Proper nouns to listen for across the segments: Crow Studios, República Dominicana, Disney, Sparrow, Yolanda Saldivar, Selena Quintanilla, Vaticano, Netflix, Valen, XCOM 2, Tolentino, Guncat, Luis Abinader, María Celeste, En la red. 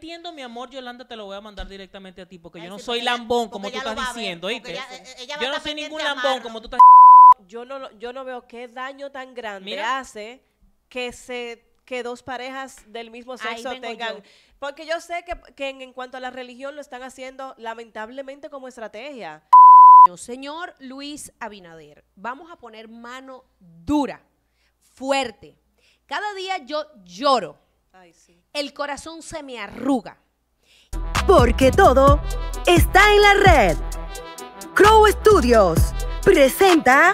entiendo, mi amor, Yolanda, te lo voy a mandar directamente a ti, porque yo no soy lambón, como tú estás diciendo, ¿oíste? Yo no soy ningún lambón, como tú estás diciendo. Yo no veo qué daño tan grande hace que dos parejas del mismo sexo tengan... Porque yo sé que en cuanto a la religión lo están haciendo, lamentablemente, como estrategia. Señor Luis Abinader, vamos a poner mano dura, fuerte. Cada día yo lloro. Ay, sí. El corazón se me arruga. Porque todo está en la red. Crow Studios presenta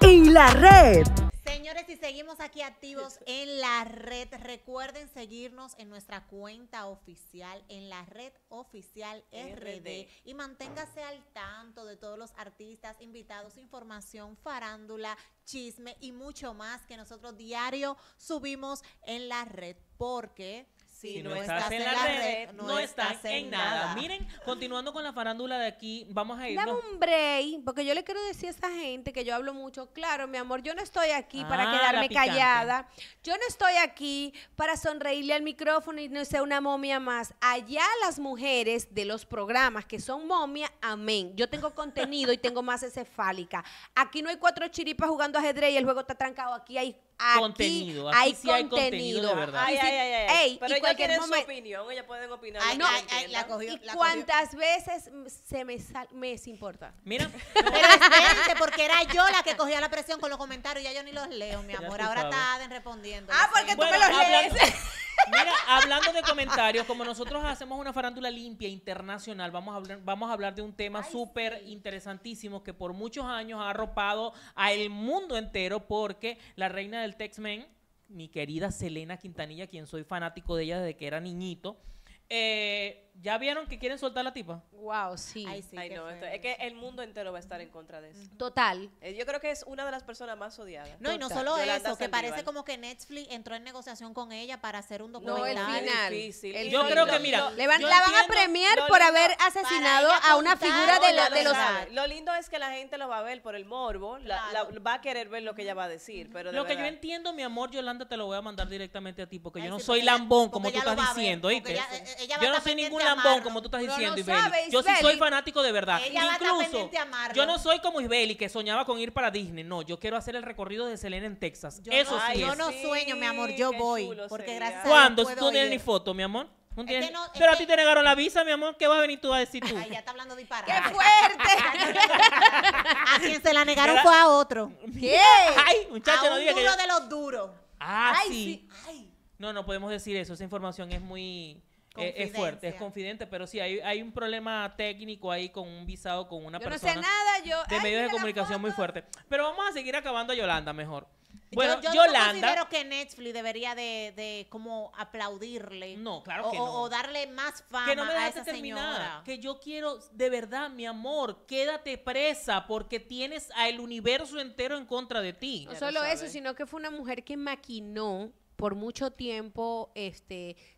En la Red. Señores, y seguimos aquí activos en la red. Recuerden seguirnos en nuestra cuenta oficial, en la red oficial RD. Y manténgase al tanto de todos los artistas, invitados, información, farándula, chisme y mucho más que nosotros diario subimos en la red. Porque... si no estás en la red, no estás en nada. Miren, continuando con la farándula de aquí, vamos a ir. Dame un break, porque yo le quiero decir a esa gente que yo hablo mucho. Claro, mi amor, yo no estoy aquí para quedarme callada. Yo no estoy aquí para sonreírle al micrófono y no ser una momia más. Allá las mujeres de los programas que son momia, amén. Yo tengo contenido y tengo masa cefálica. Aquí no hay cuatro chiripas jugando ajedrez y el juego está trancado. Aquí hay... contenido, aquí hay, sí contenido. Hay contenido de verdad. Ey, pero ellas tienen su opinión, ellas pueden opinar. Y cuántas veces se me sale, me es importa. Mira, pero espérense, porque era yo la que cogía la presión con los comentarios, ya yo ni los leo, mi amor. Ahora está Aden respondiendo. Ah, porque bueno, tú me los lees. Mira, hablando de comentarios, como nosotros hacemos una farándula limpia internacional, vamos a hablar de un tema súper interesantísimo que por muchos años ha arropado al mundo entero, porque la reina del Tex-Men, mi querida Selena Quintanilla, quien soy fanático de ella desde que era niñito, ¿ya vieron que quieren soltar a la tipa? Wow, sí. Ay, sí. Ay, no, es que el mundo entero va a estar en contra de eso. Total. Yo creo que es una de las personas más odiadas. No, total. Y no solo Yolanda eso, que parece como que Netflix entró en negociación con ella para hacer un documental. No, el final. El yo creo que, mira, la van a premiar por haber asesinado a una figura de los... Lo lindo es que la gente lo va a ver por el morbo, va a querer ver lo que ella va a decir, pero de lo verdad. Que yo entiendo, mi amor, Yolanda, te lo voy a mandar directamente a ti, porque yo no soy lambón, como tú estás diciendo, ¿oíste? Yo no soy ningún lambón, como tú estás diciendo, Isbeli. Yo sí soy fanático de verdad. Incluso, yo no soy como Isbeli, que soñaba con ir para Disney. No, yo quiero hacer el recorrido de Selena en Texas. Eso sí. Yo no sueño, mi amor, yo voy. Porque gracias a Dios. ¿Cuándo? Tú no tienes ni foto, mi amor. Pero a ti te negaron la visa, mi amor. ¿Qué vas a venir tú a decir tú? Ay, ya está hablando disparate. ¡Qué fuerte! A quien se la negaron fue a otro. ¿Qué? Ay, muchacho, no diga que... duro de los duros. Ah, sí. No, no podemos decir eso. Esa información es muy... es fuerte, es confidente, pero sí, hay un problema técnico ahí con un visado, con una persona. Yo no sé nada, de medios de comunicación muy fuerte. Pero vamos a seguir acabando a Yolanda mejor. Bueno, Yolanda. Yo considero que Netflix debería de como aplaudirle. No, claro que no. O darle más fama a esa señora. Que yo quiero, de verdad, mi amor, quédate presa porque tienes al universo entero en contra de ti. No solo eso, sino que fue una mujer que maquinó por mucho tiempo,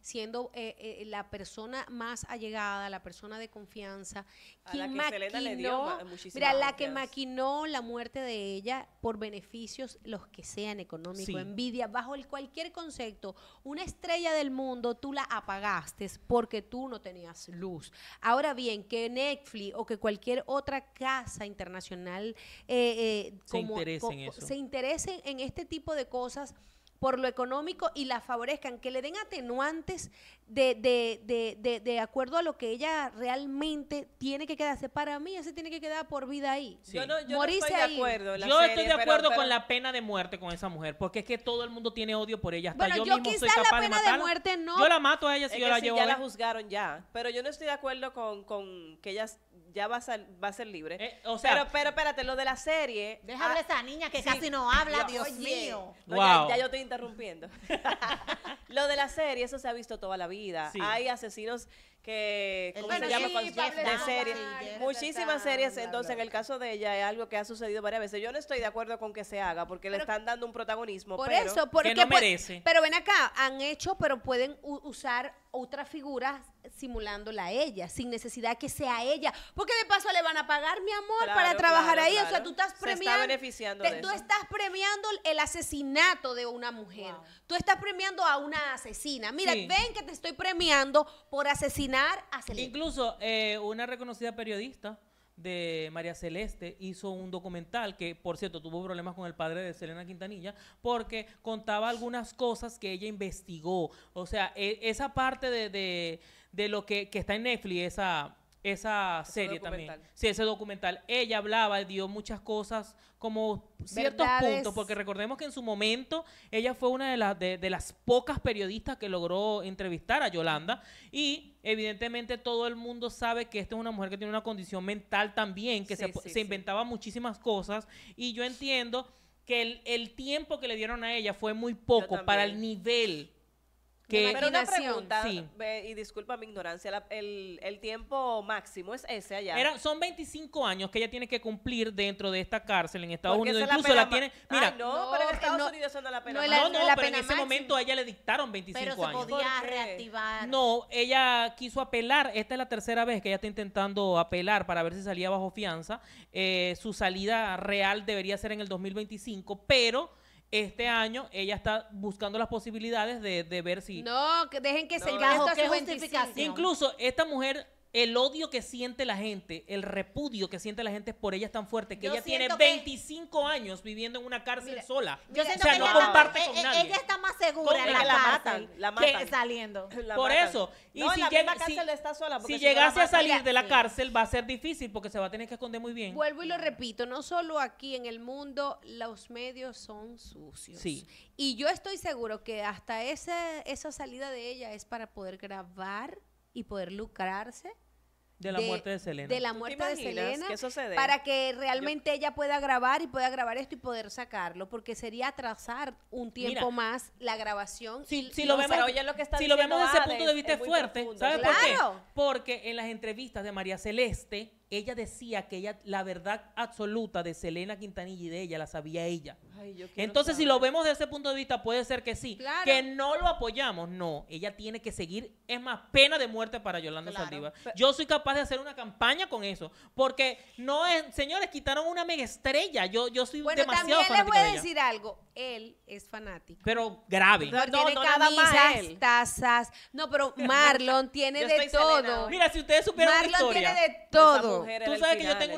siendo la persona más allegada, la persona de confianza, quien maquinó, mira, la que maquinó la muerte de ella por beneficios, los que sean económicos, envidia, bajo cualquier concepto. Una estrella del mundo tú la apagaste porque tú no tenías luz. Ahora bien, que Netflix o que cualquier otra casa internacional se interesen en este tipo de cosas por lo económico y la favorezcan, que le den atenuantes de acuerdo a lo que ella realmente tiene que quedarse. Para mí, ese tiene que quedar por vida ahí. Sí. Morirse no estoy de acuerdo ahí. Yo estoy de acuerdo con la pena de muerte con esa mujer, porque es que todo el mundo tiene odio por ella. Hasta bueno, yo mismo soy capaz de matarla. La pena de muerte no. Yo la mato a ella si yo la llevo. Ya la juzgaron ya, pero yo no estoy de acuerdo con que ella ya va a ser libre. O sea, pero espérate, lo de la serie. Déjame esa niña que casi no habla, Dios mío. No, wow. Ya yo estoy interrumpiendo. Lo de la serie, eso se ha visto toda la vida. Sí. Hay asesinos que de series, muchísimas series. Entonces, en el caso de ella es algo que ha sucedido varias veces. Yo no estoy de acuerdo con que se haga porque le están dando un protagonismo que no merece. Pero ven acá, han hecho, pero pueden usar otra figura simulándola a ella, sin necesidad que sea ella, porque de paso le van a pagar, mi amor, para trabajar ahí, o sea, tú estás premiando, se está beneficiando de eso. Tú estás premiando el asesinato de una mujer, tú estás premiando a una asesina, mira, ven que te estoy premiando por asesinar a Selena. Incluso una reconocida periodista de María Celeste hizo un documental que, por cierto, tuvo problemas con el padre de Selena Quintanilla porque contaba algunas cosas que ella investigó. O sea, esa parte de lo que está en Netflix, esa serie también. Sí, ese documental. Ella hablaba, dio muchas cosas como ciertos puntos, porque recordemos que en su momento ella fue una de las pocas periodistas que logró entrevistar a Yolanda, y evidentemente todo el mundo sabe que esta es una mujer que tiene una condición mental también, que se inventaba muchísimas cosas, y yo entiendo que el tiempo que le dieron a ella fue muy poco para el nivel. Pero una pregunta, y disculpa mi ignorancia, el tiempo máximo es ese allá. Son 25 años que ella tiene que cumplir dentro de esta cárcel en Estados Unidos. Incluso la tiene... Mira, no, pero en Estados Unidos son la pena máxima. No, pero en ese momento a ella le dictaron 25 años. Pero se podía reactivar. No, ella quiso apelar. Esta es la tercera vez que ella está intentando apelar para ver si salía bajo fianza. Su salida real debería ser en el 2025, pero... Este año ella está buscando las posibilidades de ver si... No, que dejen que se gaste su justificación. Incluso esta mujer, el odio que siente la gente, el repudio que siente la gente por ella es tan fuerte que ella tiene 25 años viviendo en una cárcel sola. O sea, no comparte con nadie. Ella está más segura en la matan que saliendo. Por eso. Y si llegase a salir de la cárcel va a ser difícil porque se va a tener que esconder muy bien. Vuelvo y lo repito, no solo aquí en el mundo los medios son sucios. Sí. Y yo estoy seguro que hasta esa salida de ella es para poder grabar y poder lucrarse de la muerte de Selena. De la muerte de Selena, para que realmente ella pueda grabar y pueda grabar esto y poder sacarlo, porque sería atrasar un tiempo más la grabación. Si lo vemos desde ese punto de vista es fuerte, ¿sabes por qué? Porque en las entrevistas de María Celeste, ella decía que la verdad absoluta de Selena Quintanilla y de ella la sabía ella. Entonces, si lo vemos desde ese punto de vista, puede ser que sí, que no lo apoyamos. No, ella tiene que seguir. Es más, pena de muerte para Yolanda Saldivar. Yo soy capaz de hacer una campaña con eso, porque no es, señores, quitaron una mega estrella. Yo soy demasiado fanática de ella. Bueno, también les voy a decir algo. Él es fanático. Pero grave. No, tiene camisas, tazas. No, pero Marlon tiene de todo. Mira, si ustedes supieran la historia. Marlon tiene de todo. Tú sabes que yo tengo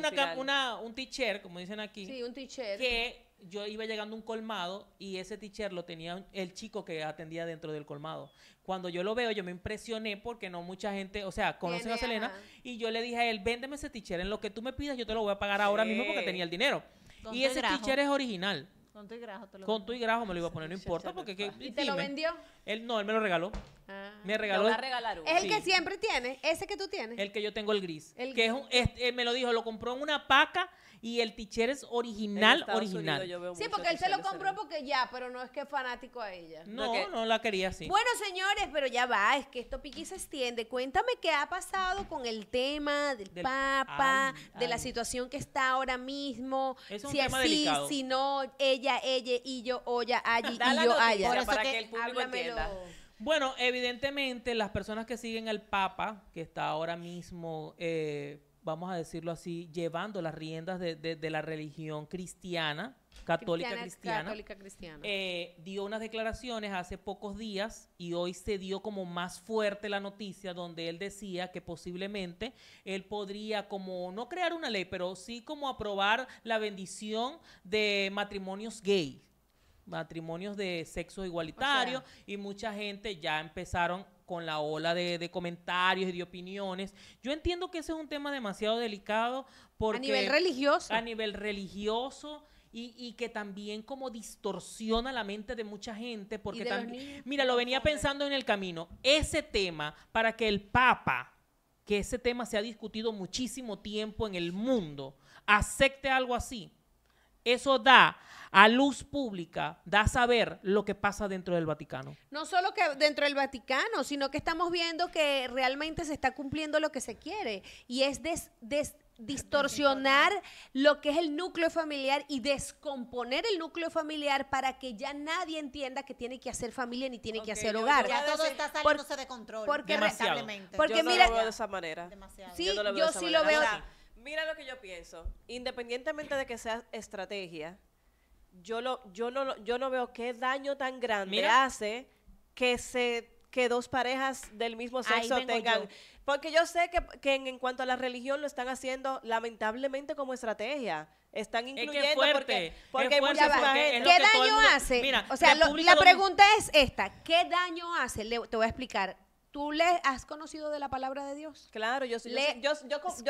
un t-shirt, como dicen aquí, un t-shirt que yo iba llegando a un colmado y ese t-shirt lo tenía el chico que atendía dentro del colmado. Cuando yo lo veo, yo me impresioné porque no mucha gente, o sea, conocen a Selena, y yo le dije a él, véndeme ese t-shirt, en lo que tú me pidas yo te lo voy a pagar ahora mismo porque tenía el dinero. Y ese t-shirt es original. Con tu y grajo te lo vendí. Con tu y grajo me lo iba a poner, no importa. Porque ¿y te lo vendió? Él no, él me lo regaló. Me regaló. Lo va a regalar uno. Es el que siempre tiene, ese que tú tienes. El que yo tengo, el gris. El que gris. Él me lo dijo, lo compró en una paca y el t-shirt es original. Sí, porque él se lo compró porque ya, pero no es que es fanático a ella. No la quería así. Bueno, señores, pero ya va, es que esto piqui se extiende. Cuéntame qué ha pasado con el tema del Papa, de la situación que está ahora mismo. Es un tema delicado. Si no, ella, y yo, olla, allí, y yo, allá. Para que el público entienda. Bueno, evidentemente las personas que siguen al Papa, que está ahora mismo, vamos a decirlo así, llevando las riendas de la religión cristiana, católica cristiana. Dio unas declaraciones hace pocos días y hoy se dio como más fuerte la noticia donde él decía que posiblemente él podría como no crear una ley, pero sí como aprobar la bendición de matrimonios gay, matrimonios de sexo igualitario, y mucha gente ya empezaron con la ola de comentarios y de opiniones. Yo entiendo que ese es un tema demasiado delicado porque... A nivel religioso. A nivel religioso y que también como distorsiona la mente de mucha gente porque también... Mira, lo venía pensando en el camino. Ese tema, para que el Papa, que ese tema se ha discutido muchísimo tiempo en el mundo, acepte algo así. eso da a luz pública, da a saber lo que pasa dentro del Vaticano. No solo que dentro del Vaticano, sino que estamos viendo que realmente se está cumpliendo lo que se quiere, y es distorsionar lo que es el núcleo familiar y descomponer el núcleo familiar para que ya nadie entienda que tiene que hacer familia ni tiene que hacer hogar. Ya todo está saliéndose de control. Porque yo no lo veo de esa manera. Demasiado. Sí, yo sí lo veo. Ahora, mira lo que yo pienso. Independientemente de que sea estrategia, yo no veo qué daño tan grande hace que dos parejas del mismo sexo tengan... Porque yo sé que en cuanto a la religión lo están haciendo lamentablemente como estrategia. Están incluyendo porque hay muchas mujeres. ¿Qué daño hace? Mira, o sea, la pregunta es esta. ¿Qué daño hace? Te voy a explicar. ¿Tú has conocido de la palabra de Dios? Claro, yo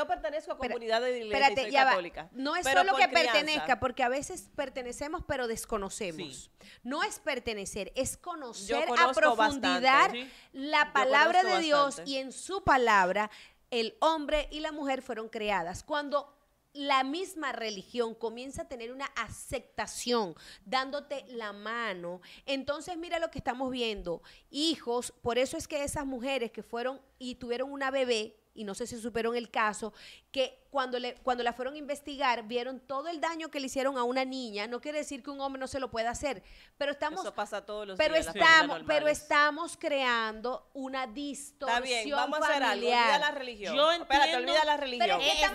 pertenezco a comunidad de iglesia y soy católica. No es solo que pertenezca, porque a veces pertenecemos pero desconocemos. Sí. No es pertenecer, es conocer a profundidad la palabra de Dios y en su palabra el hombre y la mujer fueron creadas. Cuando la misma religión comienza a tener una aceptación, dándote la mano. Entonces, mira lo que estamos viendo. Hijos, por eso es que esas mujeres que fueron y tuvieron una bebé, y no sé si supieron el caso, que cuando la fueron a investigar, vieron todo el daño que le hicieron a una niña. No quiere decir que un hombre no se lo pueda hacer, pero estamos... Eso pasa todos los días. Pero estamos creando una distorsión familiar. Está bien, vamos a hacer algo. Olvida la religión. Yo entiendo. Espérate, olvida la religión. Pero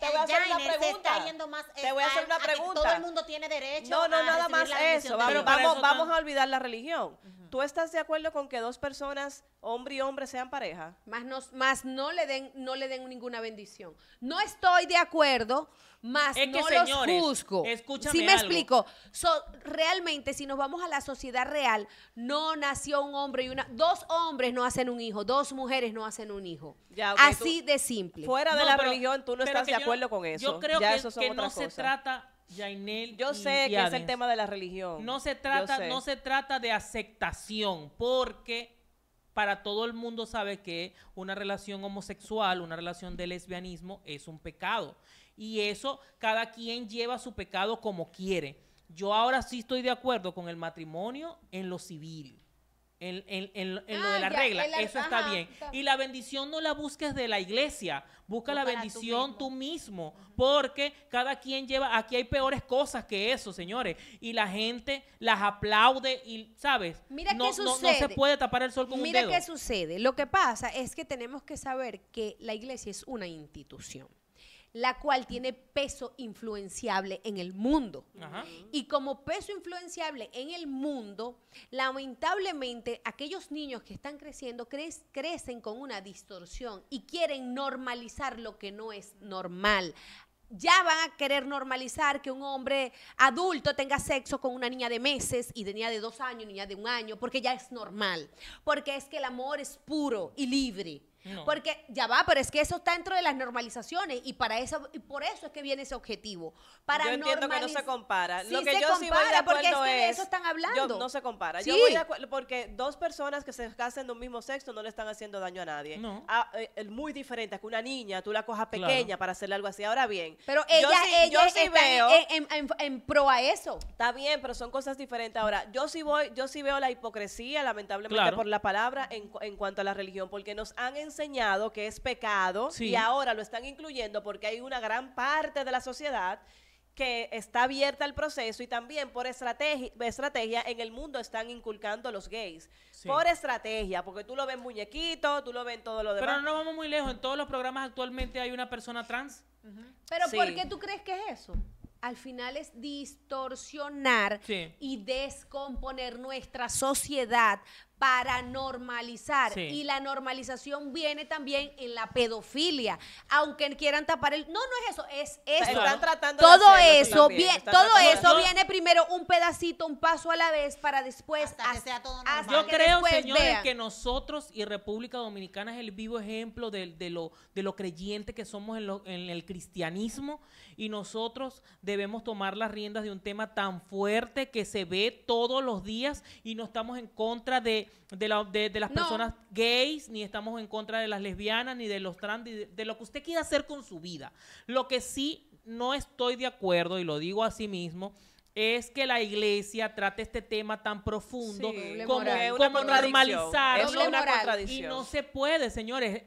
te voy a hacer una pregunta. Te voy a hacer una pregunta. Todo el mundo tiene derecho a nada más eso. Vamos a olvidar la religión. ¿Tú estás de acuerdo con que dos personas, hombre y hombre, sean pareja? Más no le den ninguna bendición. No estoy de acuerdo, más es que no, señores, los juzgo. Escúchame algo. ¿Sí me explico? Realmente, si nos vamos a la sociedad real, no nació un hombre y una... Dos hombres no hacen un hijo, dos mujeres no hacen un hijo. Ya, okay, así de simple. Fuera de la religión, tú no estás de acuerdo con eso. Yo creo que no se trata... Yainel, yo sé que es el tema de la religión. No se trata de aceptación, porque para todo el mundo sabe que una relación homosexual, una relación de lesbianismo es un pecado. Y eso, cada quien lleva su pecado como quiere. Yo ahora sí estoy de acuerdo con el matrimonio en lo civil, en lo de la regla. Eso está bien. Y la bendición no la busques de la iglesia. Busca la bendición tú mismo, porque cada quien lleva... Aquí hay peores cosas que eso, señores. Y la gente las aplaude y, ¿sabes? Mira qué sucede. No se puede tapar el sol con un dedo. Mira qué sucede. Lo que pasa es que tenemos que saber que la iglesia es una institución, la cual tiene peso influenciable en el mundo. Ajá. Y como peso influenciable en el mundo, lamentablemente aquellos niños que están creciendo crecen con una distorsión y quieren normalizar lo que no es normal. Ya van a querer normalizar que un hombre adulto tenga sexo con una niña de meses y de niña de 2 años, niña de 1 año, porque ya es normal, porque es que el amor es puro y libre. No. Porque ya va, pero es que eso está dentro de las normalizaciones y para eso, y por eso es que viene ese objetivo. Para yo entiendo que no se compara. Lo que yo sí voy de acuerdo es que de eso están hablando. No se compara. Sí. Yo voy de acuerdo porque dos personas que se casen de un mismo sexo no le están haciendo daño a nadie. No. Muy diferente a que una niña tú la cojas pequeña, claro, para hacerle algo así. Ahora bien, pero ella sí está en pro a eso. Está bien, pero son cosas diferentes. Ahora, yo sí veo la hipocresía, lamentablemente, claro, por la palabra en cuanto a la religión, porque nos han enseñado que es pecado, sí, y ahora lo están incluyendo porque hay una gran parte de la sociedad que está abierta al proceso, y también por estrategia en el mundo están inculcando a los gays, sí, por estrategia, porque tú lo ves muñequito, tú lo ves todo lo demás. Pero no vamos muy lejos, en todos los programas actualmente hay una persona trans. Uh-huh. Pero sí. ¿Por qué tú crees que es eso? Al final es distorsionar, sí, y descomponer nuestra sociedad para normalizar, sí, y la normalización viene también en la pedofilia, aunque quieran tapar el... No es eso, es esto. Están tratando todo de eso también, todo eso viene primero un pedacito, un paso a la vez, para después... Hasta que sea todo normal. Yo creo, señores, que nosotros y República Dominicana es el vivo ejemplo de lo creyente que somos en el cristianismo, y nosotros debemos tomar las riendas de un tema tan fuerte que se ve todos los días, y no estamos en contra de... de las personas gays, ni estamos en contra de las lesbianas, ni de los trans, ni de lo que usted quiera hacer con su vida. Lo que sí no estoy de acuerdo, y lo digo a sí mismo, es que la iglesia trate este tema tan profundo como normalizar. Es una contradicción. Y no se puede, señores.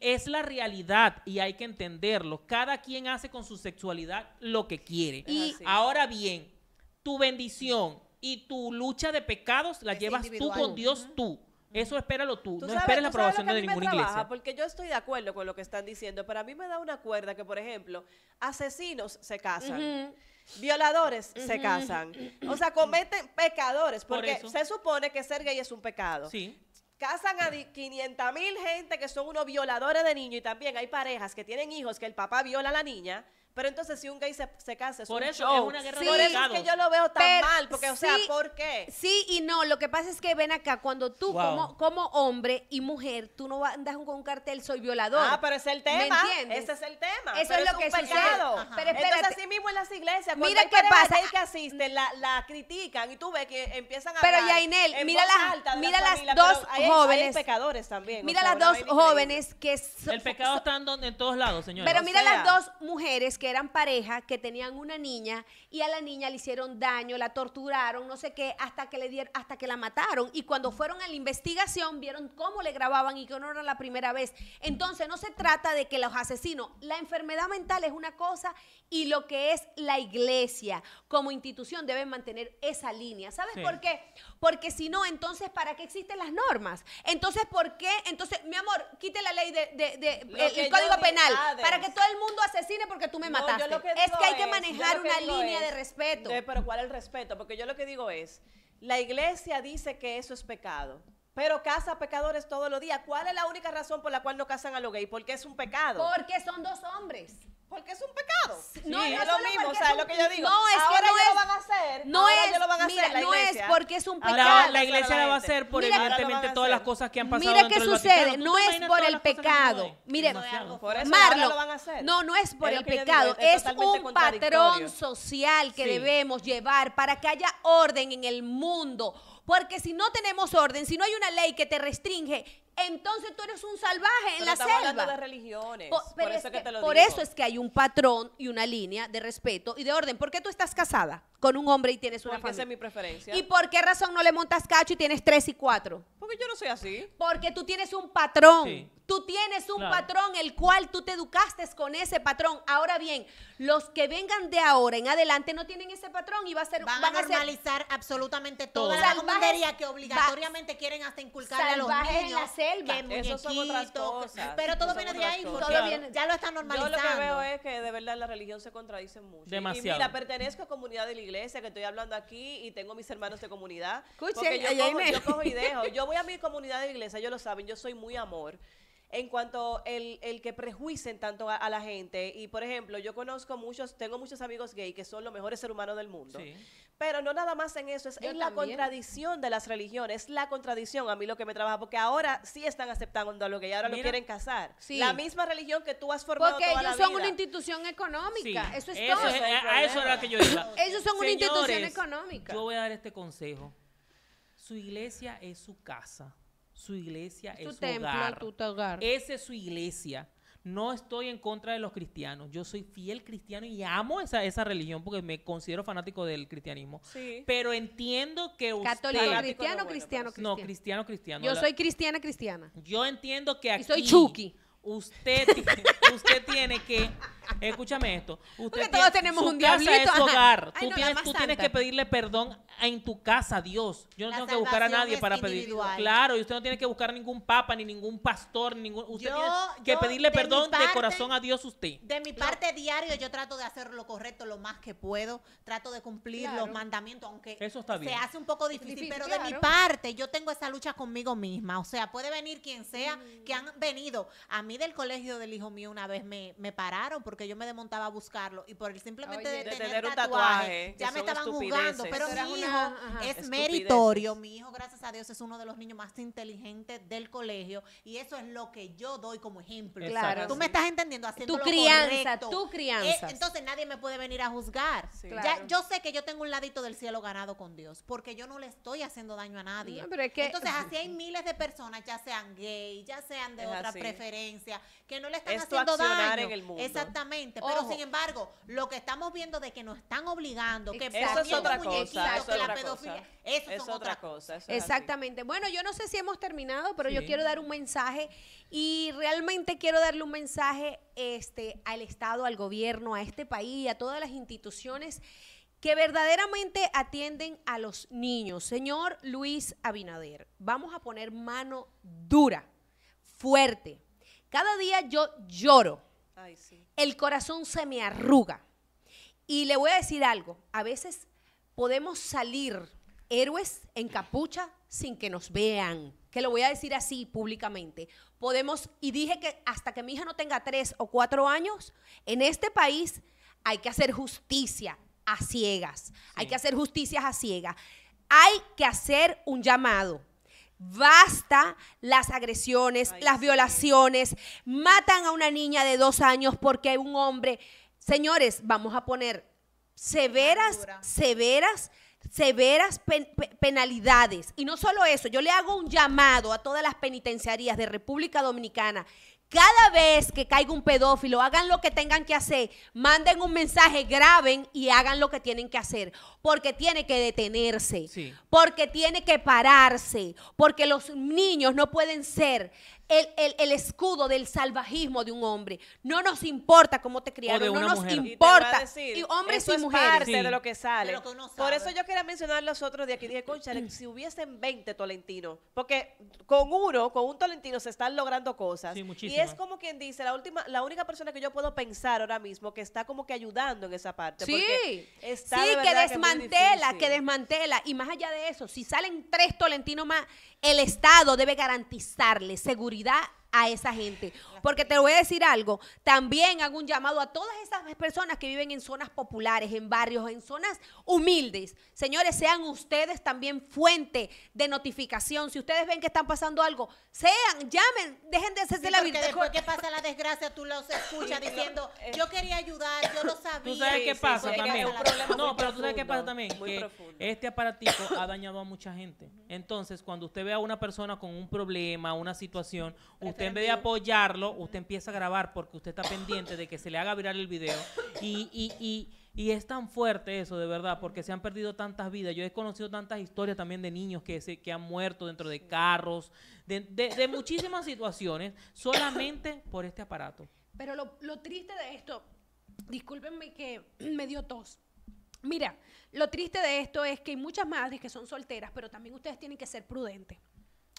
Es la realidad y hay que entenderlo. Cada quien hace con su sexualidad lo que quiere. Y ahora bien, tu bendición y tu lucha de pecados la llevas tú con Dios tú. Eso espéralo tú, no esperes la aprobación de ninguna iglesia. Porque yo estoy de acuerdo con lo que están diciendo, pero a mí me da una cuerda que, por ejemplo, asesinos se casan. Violadores se casan, o sea, cometen pecadores, porque se supone que ser gay es un pecado. Sí. Casan a 500,000 gente que son unos violadores de niños, y también hay parejas que tienen hijos que el papá viola a la niña, pero entonces si un gay se casa es por un show. Es una guerra de pecados. Es que yo lo veo tan mal, porque o sea, ¿por qué? Sí y no, lo que pasa es que ven acá, cuando tú como hombre y mujer, tú no andas con un cartel, soy violador. Ah, pero es el tema. ¿Me entiendes? Ese es el tema. Eso pero es lo que sucede. Pero entonces así mismo en las iglesias, cuando mira hay parejas que asisten, la critican, y tú ves que empiezan a hablar. Pero Yainel, mira las dos jóvenes. Hay pecadores también. Mira las dos jóvenes que... El pecado está en todos lados, señores. Pero mira las dos mujeres que eran pareja, que tenían una niña, y a la niña le hicieron daño, la torturaron, no sé qué, hasta que la mataron, y cuando fueron a la investigación vieron cómo le grababan y que no era la primera vez. Entonces no se trata de que los asesinos, la enfermedad mental es una cosa, y lo que es la iglesia como institución debe mantener esa línea. ¿Sabes por qué? Porque si no, entonces ¿para qué existen las normas? Entonces ¿por qué? Entonces, mi amor, quite la ley el Código Penal para que todo el mundo asesine porque tú me mataste. No, es que hay que manejar una línea de respeto. Pero ¿cuál es el respeto? Porque yo lo que digo es, la iglesia dice que eso es pecado, pero casa a pecadores todos los días. ¿Cuál es la única razón por la cual no casan a los gays? Porque es un pecado. Porque son dos hombres. Porque es un pecado. No, sí, no es lo mismo, o sea, lo que yo digo. No, es ahora que ellos lo van a hacer. No es, lo van a hacer, la iglesia. No es porque es un pecado. Ahora la iglesia la va a hacer por evidentemente todas las cosas que han pasado. Mira qué sucede, no es por el pecado. Mire, Marlo, no es por el pecado, es un patrón social que debemos llevar para que haya orden en el mundo. Porque si no tenemos orden, si no hay una ley que te restringe, entonces tú eres un salvaje en la selva. Estamos hablando de religiones. Por eso es que hay un patrón y una línea de respeto y de orden. ¿Por qué tú estás casada con un hombre y tienes una familia? Porque esa es mi preferencia. ¿Y por qué razón no le montas cacho y tienes 3 y 4? Porque yo no soy así. Porque tú tienes un patrón. Sí. Tú tienes un patrón, el cual tú te educaste con ese patrón. Ahora bien, los que vengan de ahora en adelante no tienen ese patrón y van a normalizar absolutamente toda la comundería que obligatoriamente quieren hasta inculcarle a los niños. Eso son otras cosas. Pero todo viene de ahí, ya lo están normalizando. Yo lo que veo es que de verdad la religión se contradice mucho. Demasiado. Y mira, pertenezco a comunidad de la iglesia, que estoy hablando aquí, y tengo mis hermanos de comunidad. Porque yo cojo y dejo. Yo voy a mi comunidad de la iglesia, ellos lo saben, yo soy muy amor. En cuanto el que prejuicen tanto a la gente, y por ejemplo, yo conozco tengo muchos amigos gay que son los mejores seres humanos del mundo, pero no nada más en eso, es en la contradicción de las religiones, es la contradicción a mí lo que me trabaja, porque ahora sí están aceptando a los gays, ahora lo quieren casar. Sí. La misma religión que tú has formado toda la vida. Porque ellos son una institución económica, eso es todo. A eso era que yo iba. Ellos son una institución económica. Yo voy a dar este consejo, su iglesia es su casa. Su iglesia es su hogar. Tu hogar. Esa es su iglesia. No estoy en contra de los cristianos. Yo soy fiel cristiano y amo esa religión porque me considero fanático del cristianismo. Sí. Pero entiendo que usted... Católico, cristiano, cristiano, cristiano. No, cristiano, cristiano. Yo soy cristiana, cristiana. Yo entiendo que aquí... Y soy Chucky. Usted tiene que... Escúchame esto. Porque todos tenemos un diablito. Es su hogar. Ay, tú tienes que pedirle perdón en tu casa a Dios. Yo no tengo que buscar a nadie para pedir. Claro, y usted no tiene que buscar a ningún papa, ni ningún pastor, ni ningún... Usted tiene que pedirle perdón de corazón a Dios usted. De mi parte diario yo trato de hacer lo correcto lo más que puedo. Trato de cumplir los mandamientos, aunque se hace un poco difícil. Pero de mi parte yo tengo esa lucha conmigo misma. O sea, puede venir quien sea que han venido a mí mí del colegio del hijo mío una vez me pararon porque yo me desmontaba a buscarlo y por el simplemente de tener un tatuaje ya me estaban juzgando. Pero mi hijo es meritorio. Mi hijo, gracias a Dios, es uno de los niños más inteligentes del colegio y eso es lo que yo doy como ejemplo. Claro. Tú me estás entendiendo, haciendo lo correcto. Tu crianza. Entonces nadie me puede venir a juzgar. Sí. Claro. Ya, yo sé que yo tengo un ladito del cielo ganado con Dios porque yo no le estoy haciendo daño a nadie. No, pero es que, entonces así hay miles de personas, ya sean gay, ya sean de otra preferencia, que no le están haciendo daño en el mundo. Exactamente, pero sin embargo, lo que estamos viendo de que nos están obligando, que eso es otra cosa, eso que la pedofilia, eso es otra cosa. Exactamente. Así. Bueno, yo no sé si hemos terminado, pero yo quiero dar un mensaje y realmente quiero darle un mensaje al Estado, al gobierno, a este país, a todas las instituciones que verdaderamente atienden a los niños. Señor Luis Abinader, vamos a poner mano dura, fuerte. Cada día yo lloro, ay, sí, el corazón se me arruga. Y le voy a decir algo, a veces podemos salir héroes en capucha sin que nos vean, que lo voy a decir así públicamente. Podemos, y dije que hasta que mi hija no tenga 3 o 4 años, en este país hay que hacer justicia a ciegas, hay que hacer justicias a ciegas, hay que hacer un llamado. Basta las agresiones, ay, las violaciones, matan a una niña de 2 años porque hay un hombre. Señores, vamos a poner severas penalidades. Y no solo eso, yo le hago un llamado a todas las penitenciarías de República Dominicana. Cada vez que caiga un pedófilo, hagan lo que tengan que hacer, manden un mensaje, graben y hagan lo que tienen que hacer, porque tiene que detenerse, porque tiene que pararse, porque los niños no pueden ser el escudo del salvajismo de un hombre. No nos importa cómo te criaron, no nos importa. Y hombres y mujeres. Es parte de lo que sale. Por eso yo quería mencionar los otros de aquí. Dije, cónchale, si hubiesen 20 Tolentinos, porque con un Tolentino se están logrando cosas. Sí, y es como quien dice, la única persona que yo puedo pensar ahora mismo que está como que ayudando en esa parte. Sí, está que desmantela. Y más allá de eso, si salen 3 Tolentinos más, el Estado debe garantizarle seguridad a esa gente, porque te voy a decir algo, también hago un llamado a todas esas personas que viven en zonas populares, en barrios, en zonas humildes. Señores, sean ustedes también fuente de notificación. Si ustedes ven que están pasando algo, llamen, dejen de hacerse la vida. Después que pasa la desgracia, tú los escuchas diciendo, yo quería ayudar, yo lo sabía. ¿Tú sabes qué pasa también? No, pero tú sabes qué pasa también, que este aparatico ha dañado a mucha gente. Entonces, cuando usted ve a una persona con un problema, una situación, usted en vez de apoyarlo, usted empieza a grabar porque usted está pendiente de que se le haga viral el video. Y es tan fuerte eso, de verdad, porque se han perdido tantas vidas. Yo he conocido tantas historias también de niños que han muerto dentro de carros, de muchísimas situaciones, solamente por este aparato. Pero lo triste de esto, discúlpenme que me dio tos. Mira, lo triste de esto es que hay muchas madres que son solteras, pero también ustedes tienen que ser prudentes.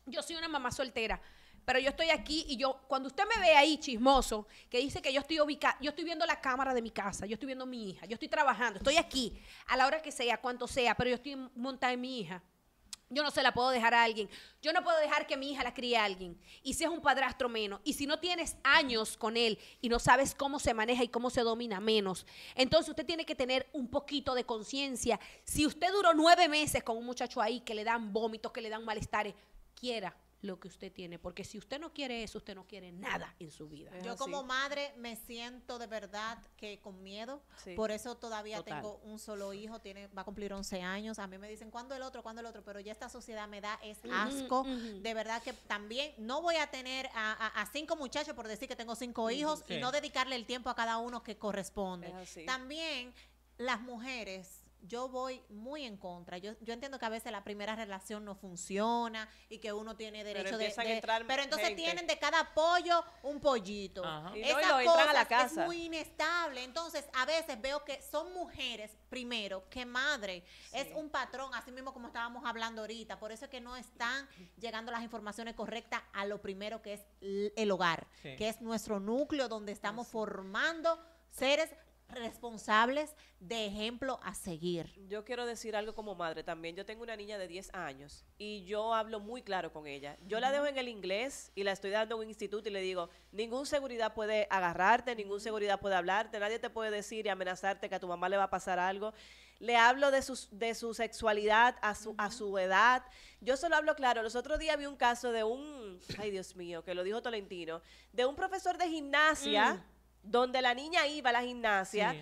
Yo soy una mamá soltera, pero yo estoy aquí y yo, cuando usted me ve ahí chismoso, que dice que yo estoy ubicada, yo estoy viendo la cámara de mi casa, yo estoy viendo a mi hija, yo estoy trabajando, estoy aquí, a la hora que sea, cuanto sea, pero yo estoy montada en mi hija. Yo no se la puedo dejar a alguien. Yo no puedo dejar que mi hija la críe a alguien. Y si es un padrastro, menos. Y si no tienes años con él y no sabes cómo se maneja y cómo se domina, menos. Entonces usted tiene que tener un poquito de conciencia. Si usted duró 9 meses con un muchacho ahí que le dan vómitos, que le dan malestares, quiera lo que usted tiene, porque si usted no quiere eso, usted no quiere nada en su vida. Yo como madre me siento de verdad que con miedo, por eso todavía tengo un solo hijo, va a cumplir 11 años, a mí me dicen, ¿cuándo el otro? ¿Cuándo el otro? Pero ya esta sociedad me da es asco, de verdad que también no voy a tener a 5 muchachos por decir que tengo 5 hijos y no dedicarle el tiempo a cada uno que corresponde. También las mujeres, yo voy muy en contra. Yo entiendo que a veces la primera relación no funciona y que uno tiene derecho pero entonces tienen de cada pollo un pollito. Esa cosa a la casa. Es muy inestable. Entonces, a veces veo que son mujeres, primero, que madre. Es un patrón, así mismo como estábamos hablando ahorita. Por eso es que no están llegando las informaciones correctas a lo primero que es el hogar, que es nuestro núcleo donde estamos formando seres responsables de ejemplo a seguir. Yo quiero decir algo como madre también. Yo tengo una niña de 10 años y yo hablo muy claro con ella. Yo la dejo en el inglés y la estoy dando en un instituto y le digo, ningún seguridad puede agarrarte, ningún seguridad puede hablarte, nadie te puede decir y amenazarte que a tu mamá le va a pasar algo. Le hablo de su sexualidad a su edad. Yo se lo hablo claro. Los otros días vi un caso de un, ay Dios mío, que lo dijo Tolentino, de un profesor de gimnasia, donde la niña iba a la gimnasia,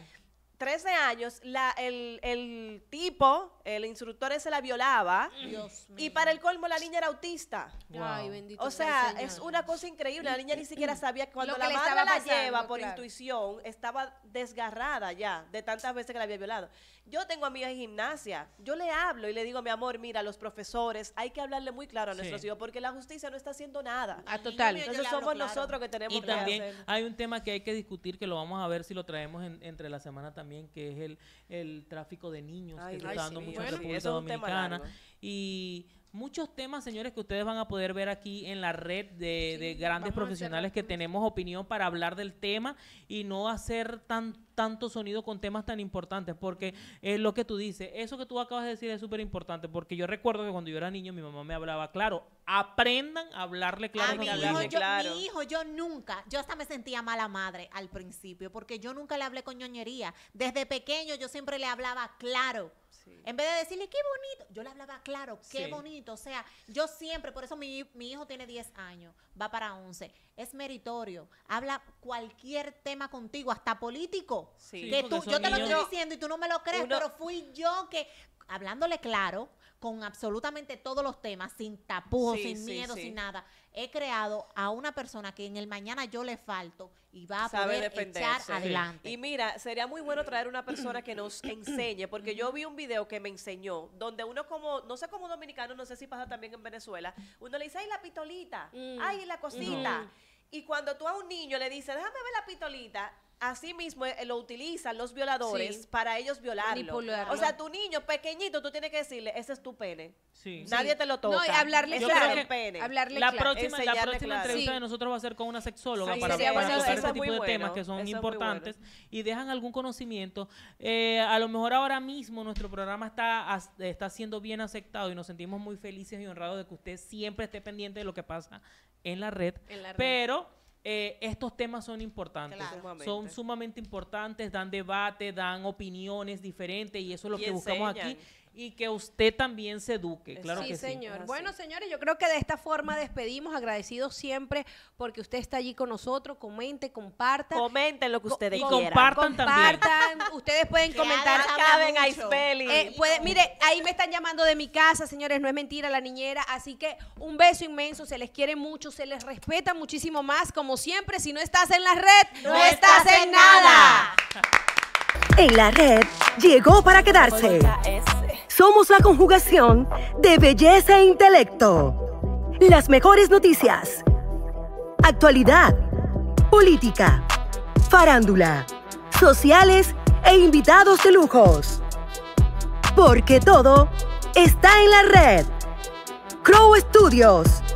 13 años, el tipo, el instructor ese la violaba, Dios mío. Y para el colmo la niña era autista. Wow. Ay, bendito. O sea, es una cosa increíble, la niña ni siquiera sabía, cuando la madre la lleva por intuición, estaba desgarrada ya, de tantas veces que la había violado. Yo tengo amigas en gimnasia, yo le hablo y le digo, mi amor, mira, los profesores, hay que hablarle muy claro a nuestros hijos, porque la justicia no está haciendo nada. Ah, total. Entonces somos nosotros que tenemos que hacer. Y también hay un tema que hay que discutir, que lo vamos a ver si lo traemos entre la semana también, que es el tráfico de niños, que está dando mucho en República Dominicana. Y muchos temas, señores, que ustedes van a poder ver aquí en la red de grandes profesionales que tenemos opinión para hablar del tema y no hacer tanto sonido con temas tan importantes, porque es lo que tú dices, eso que tú acabas de decir es súper importante, porque yo recuerdo que cuando yo era niño mi mamá me hablaba claro. Aprendan a hablarle claro. Mi hijo, yo nunca, yo hasta me sentía mala madre al principio, porque yo nunca le hablé con ñoñería. Desde pequeño yo siempre le hablaba claro. Sí. En vez de decirle, qué bonito, yo le hablaba claro, qué bonito. O sea, yo siempre, por eso mi hijo tiene 10 años, va para 11. Es meritorio, habla cualquier tema contigo, hasta político. Sí. Que tú, yo te lo estoy diciendo y tú no me lo crees, pero fui yo que, hablándole claro, con absolutamente todos los temas, sin tapujos, sin miedo, sin nada, he creado a una persona que en el mañana yo le falto y va a poder echar adelante. Y mira, sería muy bueno traer una persona que nos enseñe, porque yo vi un video que me enseñó, donde uno como, no sé, como dominicano, no sé si pasa también en Venezuela, uno le dice, ay, la pistolita, ay, la cosita. Y cuando tú a un niño le dices, déjame ver la pistolita, así mismo lo utilizan los violadores para ellos violarlo. O sea, tu niño pequeñito, tú tienes que decirle, ese es tu pene. Sí. Nadie te lo toca. No, y hablarle claro. El pene. Hablarle la próxima entrevista de nosotros va a ser con una sexóloga para tocar ese tipo de temas que son importantes y dejan algún conocimiento. A lo mejor ahora mismo nuestro programa está siendo bien aceptado y nos sentimos muy felices y honrados de que usted siempre esté pendiente de lo que pasa en la red. Pero estos temas son importantes, son sumamente importantes, dan debate, dan opiniones diferentes y eso es lo que buscamos aquí. Y que usted también se eduque, claro que sí. Señor. Bueno, señores, yo creo que de esta forma despedimos, agradecidos siempre porque usted está allí con nosotros, comente, comparta. Comenten lo que ustedes quieran. Y compartan también. Ustedes pueden comentar. Caben a Ispeli. Mire, ahí me están llamando de mi casa, señores, no es mentira, la niñera. Así que un beso inmenso, se les quiere mucho, se les respeta muchísimo más. Como siempre, si no estás en la red, no estás en nada. En la red llegó para quedarse. Somos la conjugación de belleza e intelecto. Las mejores noticias, actualidad, política, farándula, sociales e invitados de lujos. Porque todo está en la red. Crow Studios.